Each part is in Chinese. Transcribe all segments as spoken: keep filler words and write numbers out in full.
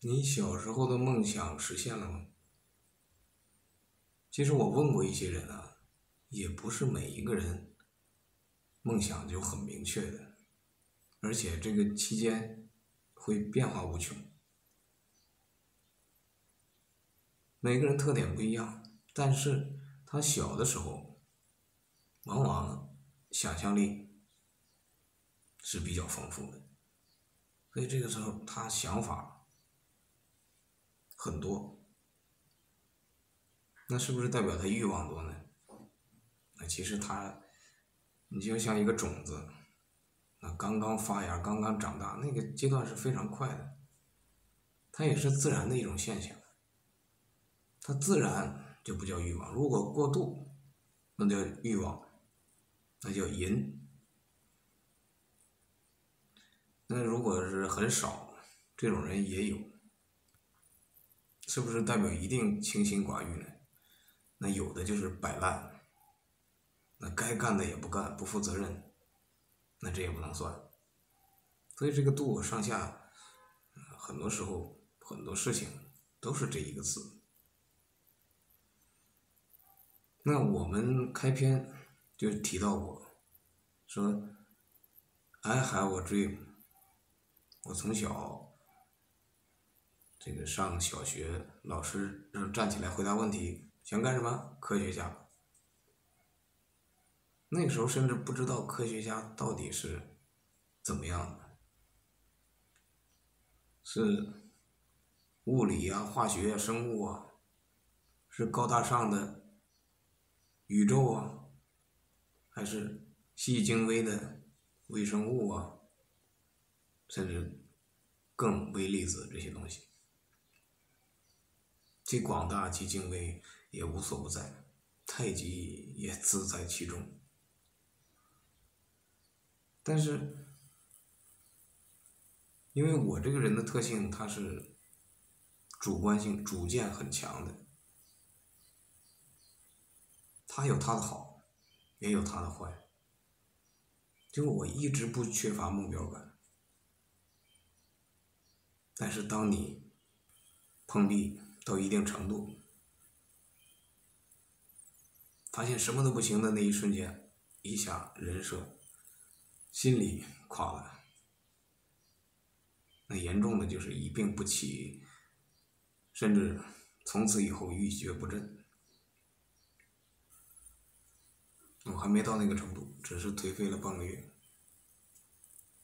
你小时候的梦想实现了吗？其实我问过一些人啊，也不是每一个人梦想就很明确的，而且这个期间会变化无穷。每个人特点不一样，但是他小的时候，往往想象力是比较丰富的，所以这个时候他想法很多，那是不是代表他欲望多呢？那其实他，你就像一个种子，那刚刚发芽、刚刚长大，那个阶段是非常快的，它也是自然的一种现象。它自然就不叫欲望，如果过度，那叫欲望，那叫淫。那如果是很少，这种人也有。是不是代表一定清心寡欲呢？那有的就是摆烂，那该干的也不干，不负责任，那这也不能算。所以这个度上下，很多时候很多事情都是这一个字。那我们开篇就提到过，说 I have a dream， 我从小这个上小学，老师让站起来回答问题，想干什么？科学家。那个时候甚至不知道科学家到底是怎么样的，是物理啊、化学啊、生物啊，是高大上的宇宙啊，还是细精微的微生物啊，甚至更微粒子这些东西。其广大其精微也无所不在，太极也自在其中。但是因为我这个人的特性，他是主观性、主见很强的，他有他的好，也有他的坏，就是我一直不缺乏目标感。但是当你碰壁到一定程度，发现什么都不行的那一瞬间，一下人设心理垮了，那严重的就是一病不起，甚至从此以后一蹶不振。我还没到那个程度，只是颓废了半个月。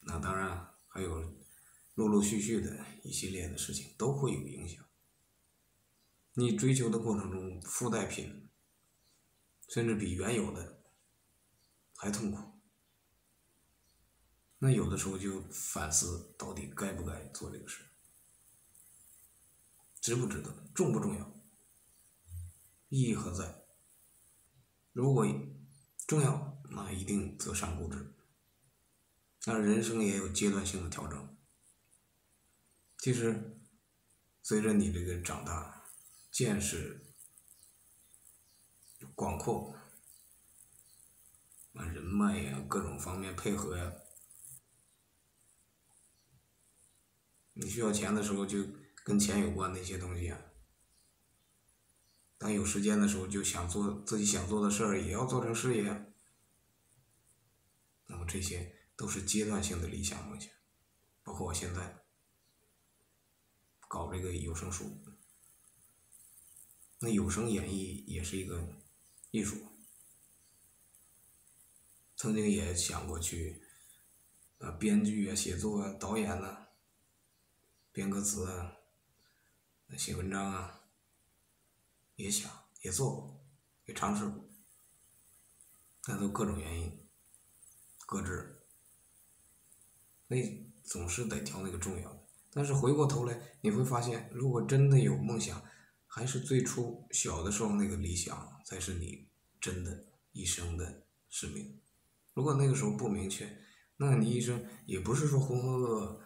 那当然还有陆陆续续的一系列的事情都会有影响。你追求的过程中，附带品甚至比原有的还痛苦，那有的时候就反思到底该不该做这个事，值不值得，重不重要，意义何在。如果重要，那一定择善固执。那人生也有阶段性的调整，其实随着你这个长大，见识广阔，人脉呀、啊，各种方面配合呀、啊。你需要钱的时候，就跟钱有关的一些东西啊。当有时间的时候，就想做自己想做的事儿，也要做成事业、啊。那么这些都是阶段性的理想梦想，包括我现在搞这个有声书。那有声演绎也是一个艺术，曾经也想过去啊、呃，编剧啊、写作啊、导演啊、编歌词啊、写文章啊，也想也做过，也尝试过，但都各种原因搁置。所以总是得挑那个重要的。但是回过头来，你会发现，如果真的有梦想，还是最初小的时候那个理想才是你真的一生的使命。如果那个时候不明确，那你一生也不是说浑浑噩噩，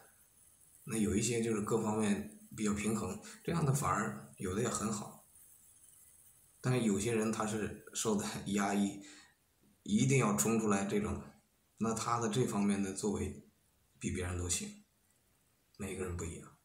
那有一些就是各方面比较平衡，这样的反而有的也很好。但是有些人他是受到压抑，一定要冲出来这种，那他的这方面的作为比别人都行，每个人不一样。